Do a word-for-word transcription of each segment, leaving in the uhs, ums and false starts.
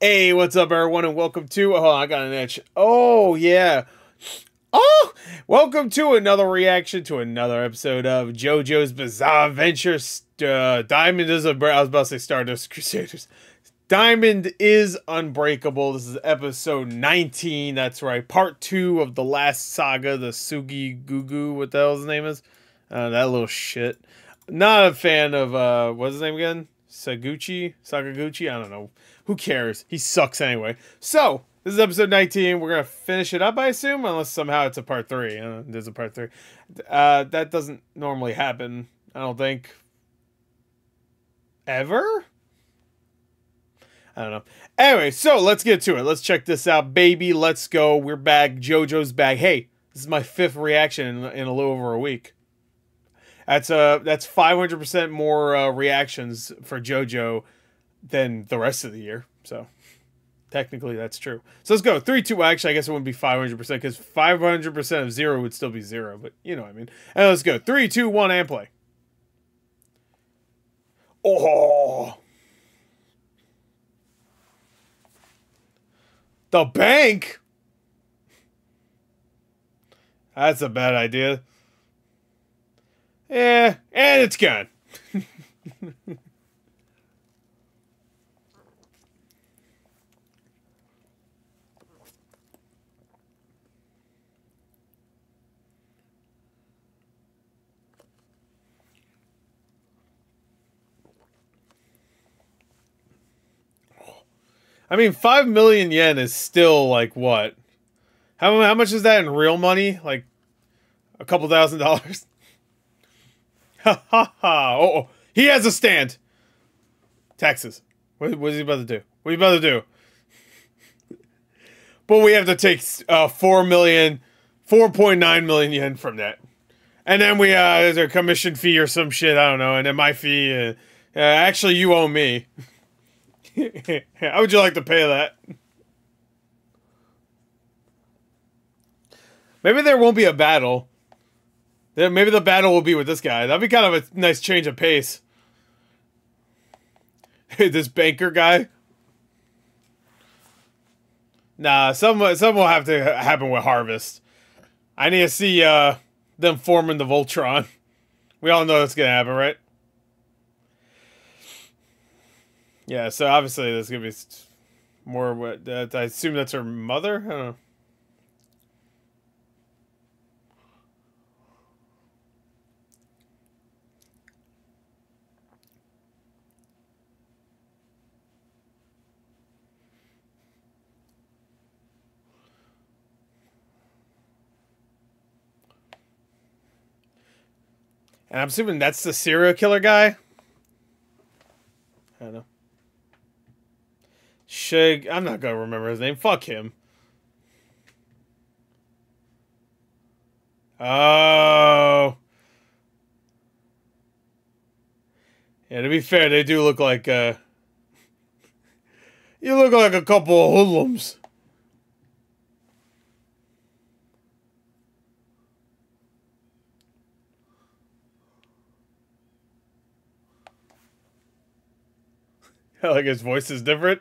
Hey, what's up everyone, and welcome to, oh, I got an itch. Oh, yeah. Oh, welcome to another reaction to another episode of JoJo's Bizarre Adventure, uh, Diamond is, Unbra I was about to say Stardust Crusaders. Diamond is Unbreakable. This is episode nineteen, that's right, part two of the last saga, the Sugi Gugu, what the hell his name is? Uh, that little shit. Not a fan of, uh, what's his name again? Saguchi? Sakaguchi? I don't know. Who cares? He sucks anyway. So, this is episode nineteen. We're going to finish it up, I assume, unless somehow it's a part three. Uh, there's a part three. Uh, that doesn't normally happen, I don't think. Ever? I don't know. Anyway, so let's get to it. Let's check this out, baby. Let's go. We're back. JoJo's back. Hey, this is my fifth reaction in, in a little over a week. That's uh that's five hundred percent more uh, reactions for JoJo than the rest of the year. So technically that's true. So let's go. three, two, actually I guess it wouldn't be five hundred percent cuz five hundred percent of zero would still be zero, but you know what I mean. And let's go. three, two, one and play. Oh. The bank. That's a bad idea. Yeah, and it's gone. I mean, five million yen is still like what? How how much is that in real money? Like a couple thousand dollars. Ha ha ha! Oh, he has a stand. Taxes. What, what is he about to do? What are you about to do? But we have to take uh, four million, four point nine million yen from that, and then we uh, there's a commission fee or some shit. I don't know. And then my fee. Uh, uh, actually, you owe me. How would you like to pay that? Maybe there won't be a battle. Maybe the battle will be with this guy. That'd be kind of a nice change of pace. This banker guy. Nah, some some will have to happen with Harvest. I need to see uh, them forming the Voltron. We all know that's gonna happen, right? Yeah. So obviously, there's gonna be more. What uh, I assume that's her mother. I don't know. And I'm assuming that's the serial killer guy. I don't know. Shig, I'm not going to remember his name. Fuck him. Oh. Yeah, to be fair, they do look like, uh... you look like a couple of hoodlums. Like his voice is different.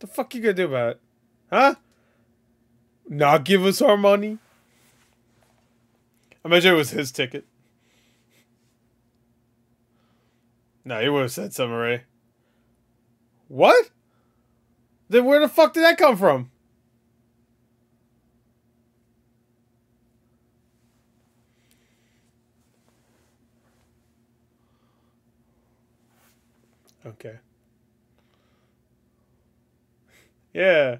The fuck you gonna do about it? Huh? Not give us our money? I imagine it was his ticket. Nah, he would have said something already. What? Then where the fuck did that come from? Okay. Yeah.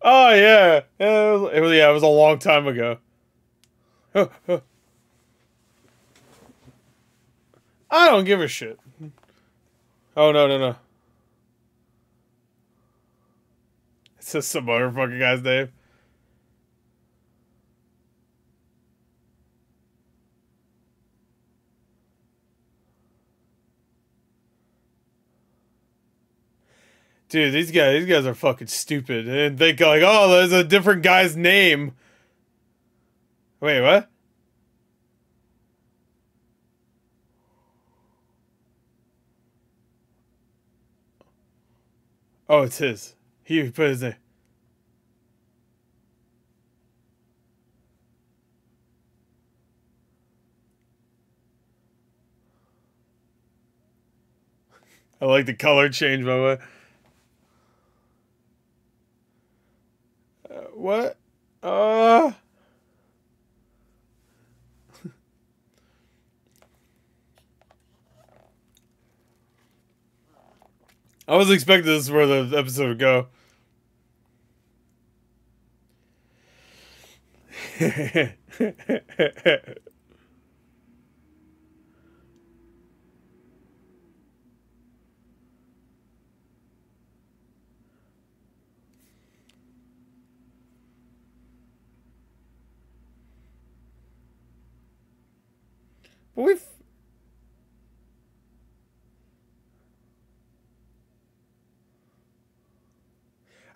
Oh, yeah. Yeah, it was, it was, yeah, it was a long time ago. Oh, oh. I don't give a shit. Oh, no, no, no. It's just some motherfucking guy's name. Dude, these guys, these guys are fucking stupid. And they go like, oh, there's a different guy's name. Wait, what? Oh, it's his. He put his name. I like the color change, by the way. Uh, what? Uh... I was expecting this is where the episode would go. But we've...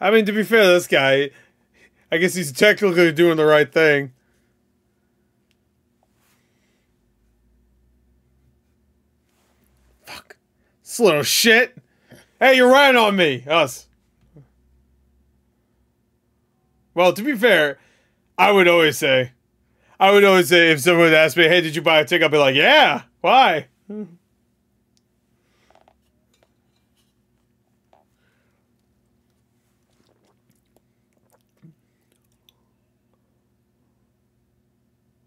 I mean, to be fair, this guy, I guess he's technically doing the right thing. Fuck. This little shit. Hey, you're riding on me. Us. Well, to be fair, I would always say, I would always say if someone would ask me, hey, did you buy a ticket? I'd be like, yeah. Why?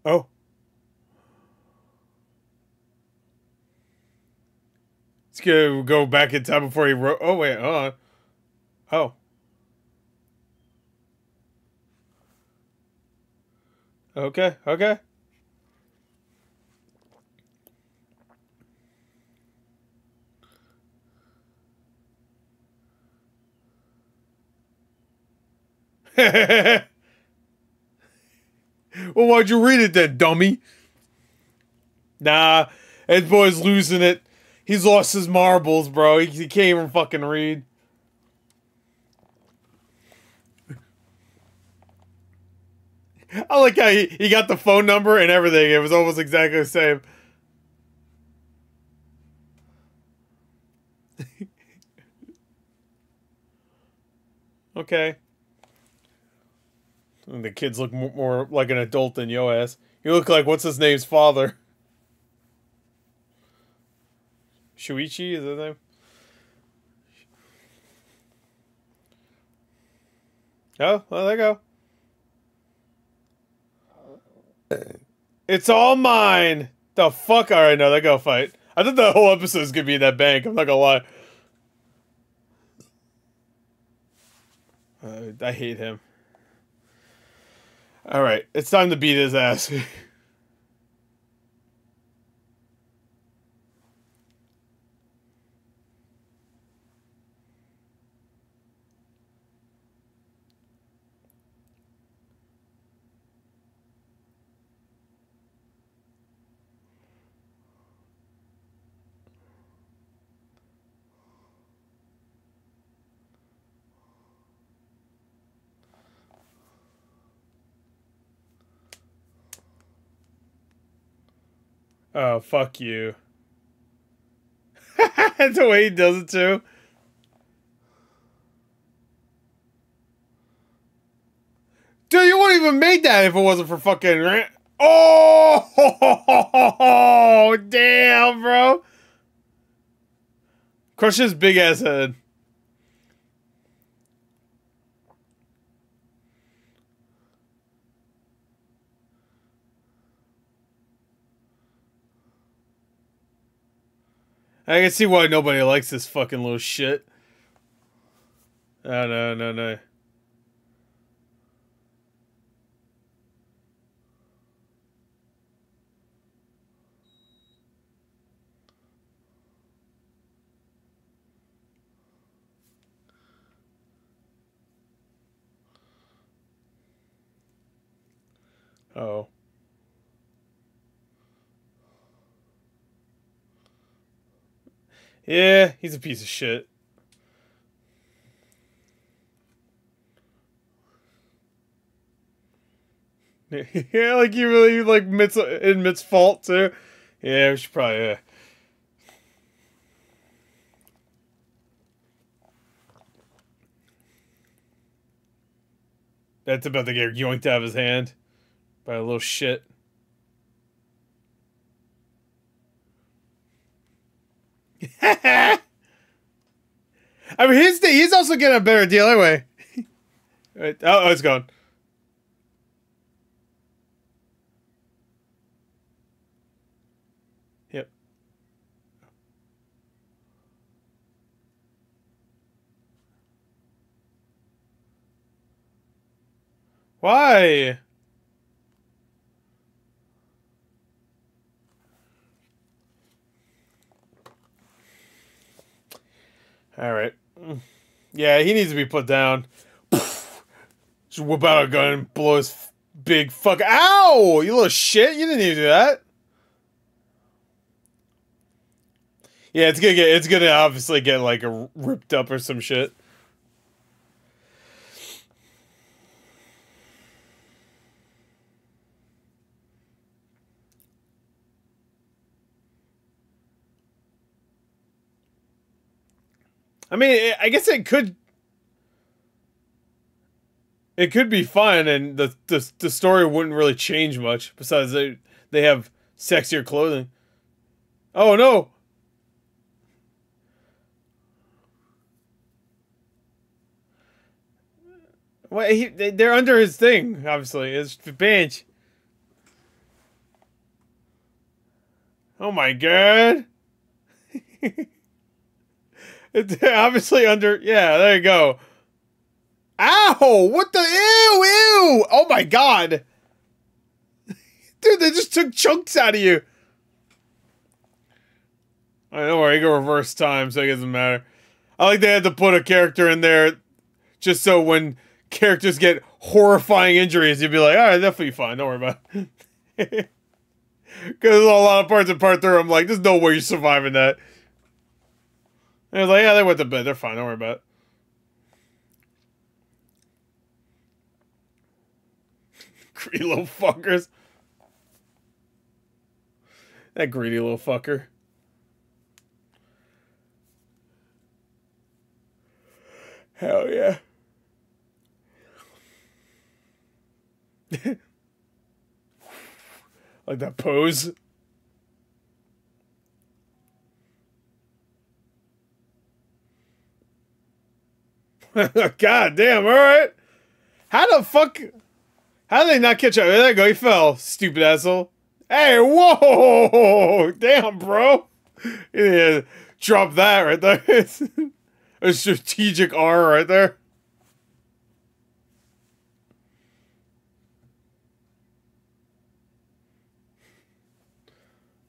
Oh. Let's go, go back in time before he wrote. Oh, wait. Uh, oh. Okay. Okay. Well, why'd you read it then, dummy? Nah, Ed Boy's losing it. He's lost his marbles, bro. He, he can't even fucking read. I like how he, he got the phone number and everything. It was almost exactly the same. Okay. And the kids look more like an adult than yo ass. You look like what's his name's father? Shuichi is his name. Oh, well, there you go. It's all mine. The fuck? All right, no, they go fight. I thought the whole episode was gonna be in that bank. I'm not gonna lie. Uh, I hate him. All right, it's time to beat his ass. Oh, fuck you. That's the way he does it, too. Dude, you wouldn't even made that if it wasn't for fucking... Oh! Ho, ho, ho, ho, ho. Damn, bro. Crush his big-ass head. I can see why nobody likes this fucking little shit. Oh, no, no, no. Uh-oh. Yeah, he's a piece of shit. Yeah, like he really like admits, admits fault too. Yeah, we should probably. Yeah. That's about to get yoinked out of his hand by a little shit. I mean, his th he's also getting a better deal anyway. Right. Oh, oh, it's gone. Yep. Why? All right. Yeah, he needs to be put down. Just whip out a gun and blow his big fuck. Ow! You little shit. You didn't even do that. Yeah, it's gonna get. It's gonna obviously get like a, ripped up or some shit. I mean, I guess it could. It could be fun, and the the the story wouldn't really change much. Besides, they they have sexier clothing. Oh no! Well, he they're under his thing, obviously. It's the bench. Oh my god! It's obviously under. Yeah, there you go. Ow! What the? Ew! Ew! Oh my god! Dude, they just took chunks out of you. All right, don't worry. You can reverse time, so it doesn't matter. I like they had to put a character in there just so when characters get horrifying injuries, you'd be like, all right, that'll be fine. Don't worry about it. Because there's a lot of parts in part three, I'm like, there's no way you're surviving that. And I was like, yeah, they went to bed. They're fine. Don't worry about it. Greedy little fuckers. That greedy little fucker. Hell yeah. Like that pose. God damn, all right. How the fuck... How did they not catch up? There you go, he fell. Stupid asshole. Hey, whoa! Damn, bro. Yeah, drop that right there. It's a strategic R right there.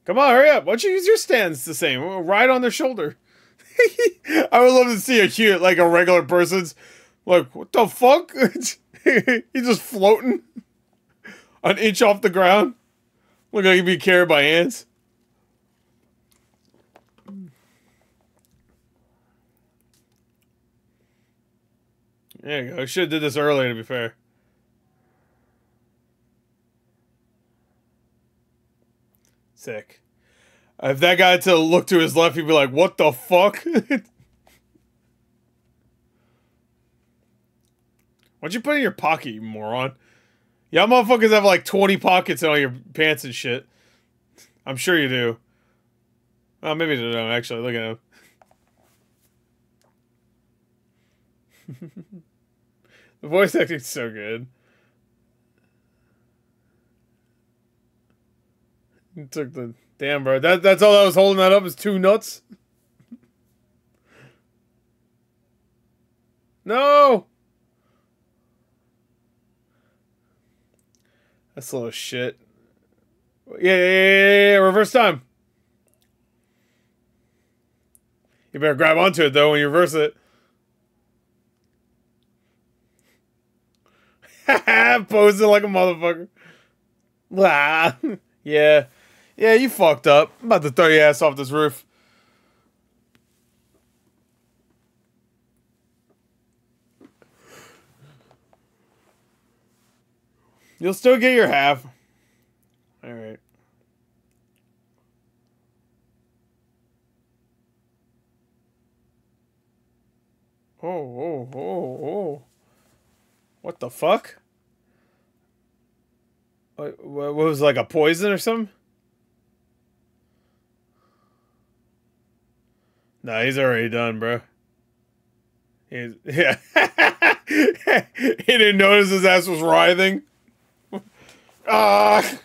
Come on, hurry up. Why don't you use your stands the same? We'll ride on their shoulder. I would love to see a cute, like a regular person's like, what the fuck? He's just floating an inch off the ground. Look like he'd be carried by ants. There you go. I should have did this earlier, to be fair. Sick. If that guy had to look to his left, he'd be like, what the fuck? Why'd you put it in your pocket, you moron? Y'all motherfuckers have like twenty pockets in all your pants and shit. I'm sure you do. Oh, maybe they don't, actually. Look at him. The voice acting's so good. You took the... Damn, bro. That, that's all I was holding that up is two nuts? No! That's a little shit. Yeah, yeah, yeah, yeah, reverse time. You better grab onto it, though, when you reverse it. Haha, posing like a motherfucker. Blah. Yeah. Yeah, you fucked up. I'm about to throw your ass off this roof. You'll still get your half. All right. Oh, oh, oh, oh. What the fuck? What, what was it, like a poison or something? Nah, he's already done, bro. He's, yeah. He didn't notice his ass was writhing. Ah.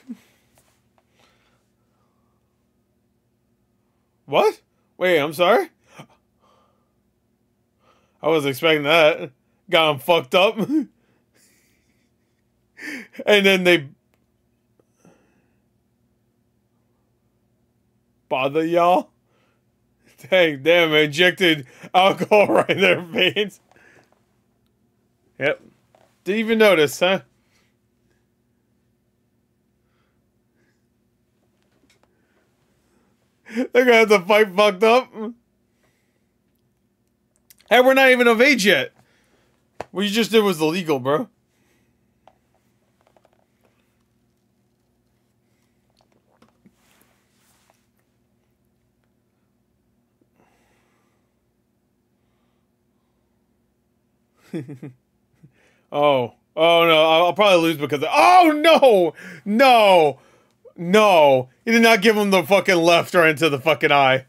What? Wait, I'm sorry? I wasn't expecting that. Got him fucked up. And then they... Bother y'all? Dang, damn, I injected alcohol right in their veins. Yep. Didn't even notice, huh? They're gonna have to fight fucked up. Hey, we're not even of age yet. What you just did was illegal, bro. Oh. Oh, no. I'll probably lose because of... Oh, no! No! No. He did not give him the fucking left right into the fucking eye.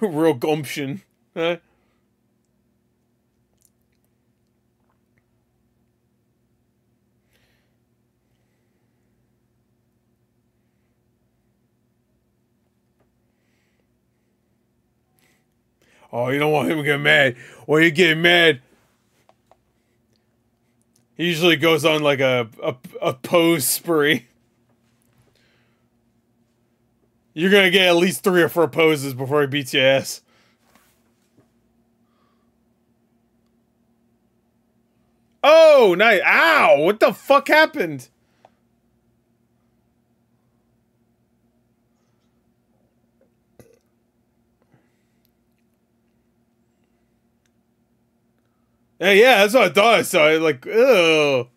Real gumption. Huh? Oh, you don't want him to get mad. Or you get mad. He usually goes on like a, a, a pose spree. You're going to get at least three or four poses before he beats your ass. Oh, nice. Ow, what the fuck happened? Hey, yeah, that's what I thought I saw. I, like, ew. Oh,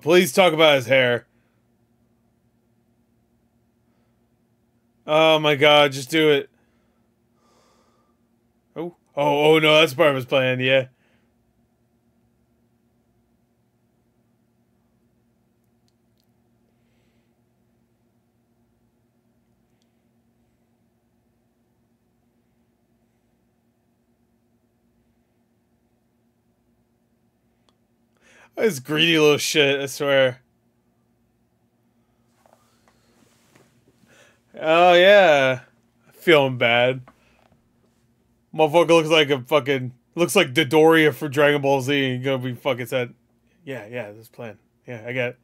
please talk about his hair. Oh my god, just do it. Oh, oh, oh no, that's part of his plan, yeah. This greedy little shit, I swear. Oh, yeah. Feeling bad. Motherfucker looks like a fucking... Looks like Dodoria for Dragon Ball Z. He's gonna be fucking sad. Yeah, yeah, this plan. Yeah, I got it.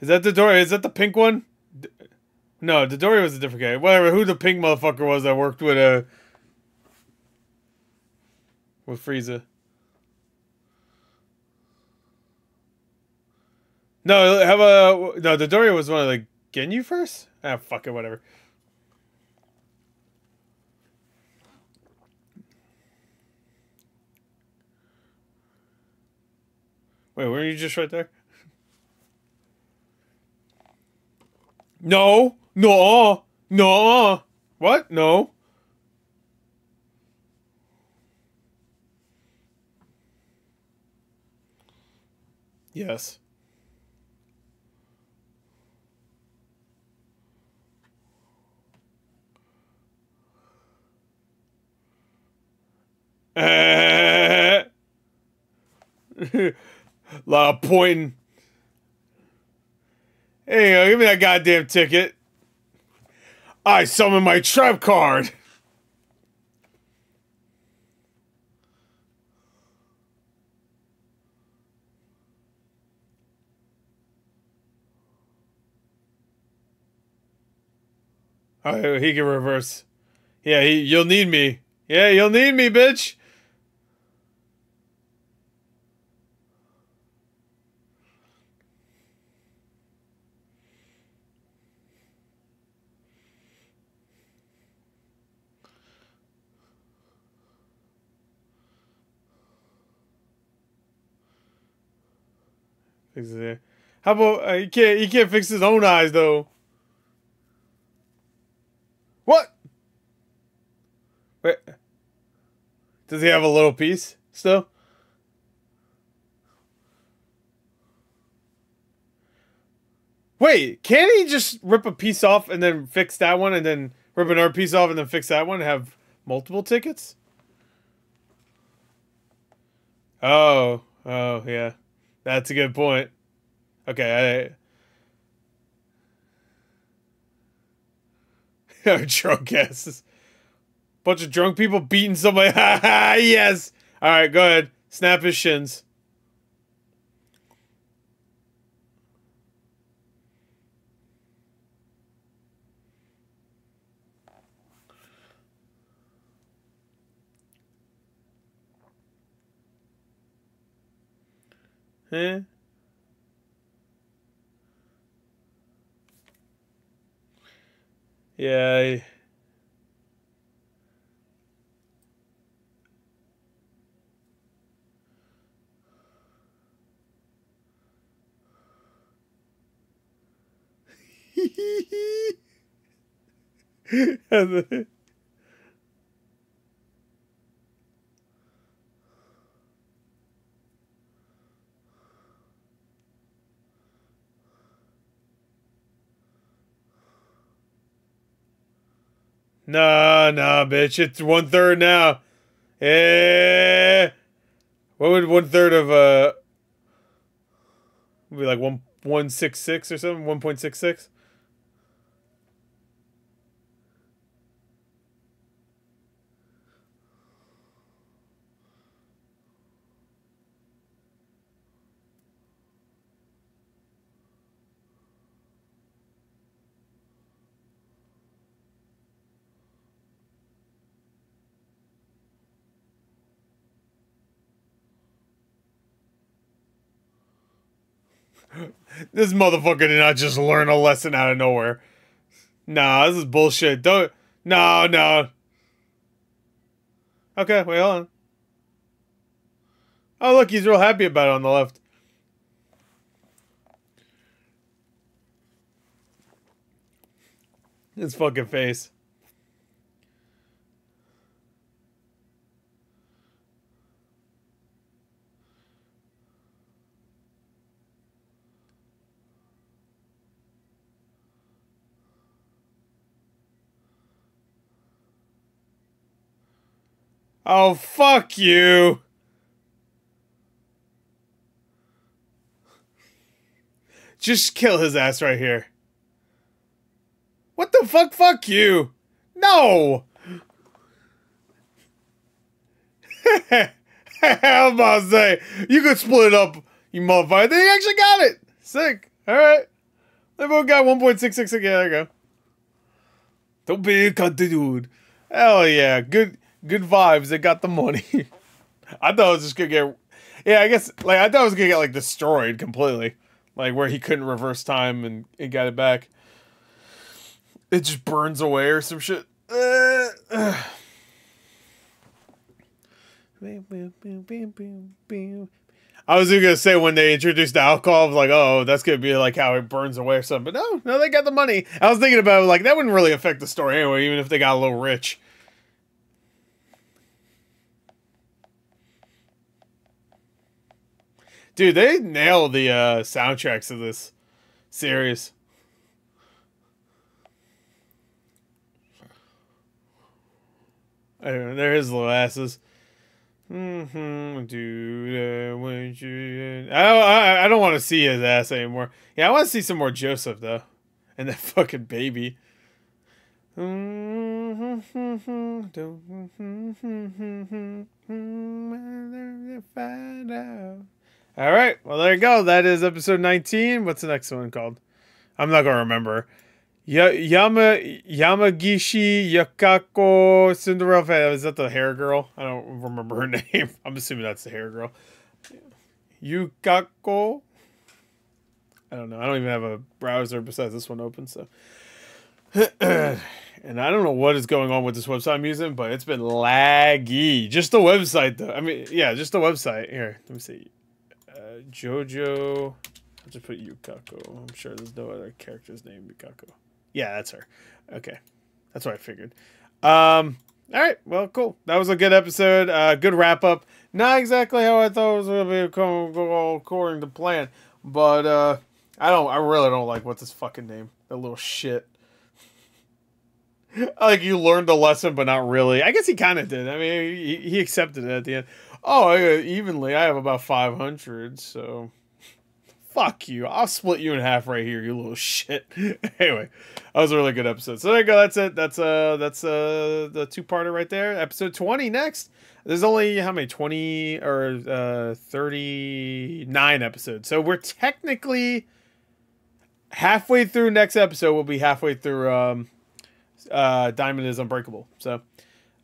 Is that Dodoria? Is that the pink one? D no, Dodoria was a different guy. Whatever, who the pink motherfucker was that worked with a... With Frieza. No, have a no. Dodoria was one of the Genyu first. Ah, fuck it, whatever. Wait, weren't you just right there? No, no, no. What? No. Yes. A lot of pointing. Hey, yo, give me that goddamn ticket. I summon my trap card. Oh, he can reverse. Yeah, he, you'll need me. Yeah, you'll need me, bitch. Fix his hair. How about uh, he can't he can't fix his own eyes though? What? Wait. Does he have a little piece still? Wait, can't he just rip a piece off and then fix that one and then rip another piece off and then fix that one and have multiple tickets? Oh, oh, yeah. That's a good point. Okay, I... Our drunk asses. Bunch of drunk people beating somebody. Ha ha, yes! Alright, go ahead. Snap his shins. Huh? Yeah. I... Nah, nah, bitch. It's one third now. Eh. What would one third of uh be like one one six six or something? One point six six. This motherfucker did not just learn a lesson out of nowhere. Nah, this is bullshit. Don't. No, no. Okay, wait, hold on. Oh, look, he's real happy about it on the left. His fucking face. Oh, fuck you. Just kill his ass right here. What the fuck? Fuck you. No. I'm about to say, you could split it up, you motherfucker. Then you actually got it. Sick. All right. Everyone got one point six six again. There we go. Don't be a cunt, dude. Hell yeah. Good. Good vibes. It got the money. I thought it was just gonna get, yeah. I guess like I thought it was gonna get like destroyed completely, like where he couldn't reverse time and it got it back. It just burns away or some shit. Uh, uh. I was even gonna say when they introduced the alcohol, I was like, oh, that's gonna be like how it burns away or something. But no, no, they got the money. I was thinking about it, like that wouldn't really affect the story anyway, even if they got a little rich. Dude, they nail the uh, soundtracks of this series. Anyway, there is little asses. Mm-hmm, dude, I want you. I don't, I, I don't want to see his ass anymore. Yeah, I want to see some more Joseph though, and that fucking baby. Find out. All right, well, there you go. That is episode nineteen. What's the next one called? I'm not going to remember. Y Yama Yamagishi Yukako Cinderella. Is that the hair girl? I don't remember her name. I'm assuming that's the hair girl. Yukako? I don't know. I don't even have a browser besides this one open, so. And I don't know what is going on with this website I'm using, but it's been laggy. Just the website, though. I mean, yeah, just the website. Here, let me see. JoJo I'll just put Yukako. I'm sure there's no other character's name Yukako. Yeah, that's her. Okay. That's what I figured. Um, all right. Well, cool. That was a good episode. Uh, good wrap up. Not exactly how I thought it was going to be according to plan, but uh, I don't. I really don't like what's his fucking name. That little shit. Like, you learned a lesson, but not really. I guess he kind of did. I mean, he, he accepted it at the end. Oh, evenly. I have about five hundred, so... Fuck you. I'll split you in half right here, you little shit. Anyway, that was a really good episode. So there you go. That's it. That's uh, that's uh, the two-parter right there. Episode twenty next. There's only, how many, twenty or uh, thirty-nine episodes. So we're technically halfway through next episode. We'll be halfway through... Um, uh Diamond is Unbreakable, so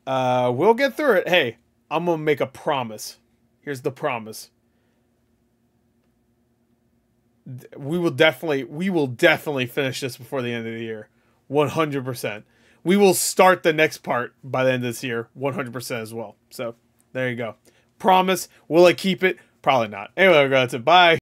uh we'll get through it. Hey, I'm gonna make a promise. Here's the promise. We will definitely we will definitely finish this before the end of the year. One hundred percent. We will start the next part by the end of this year, one hundred percent as well. So there you go. Promise. Will I keep it? Probably not. Anyway, that's it. Bye.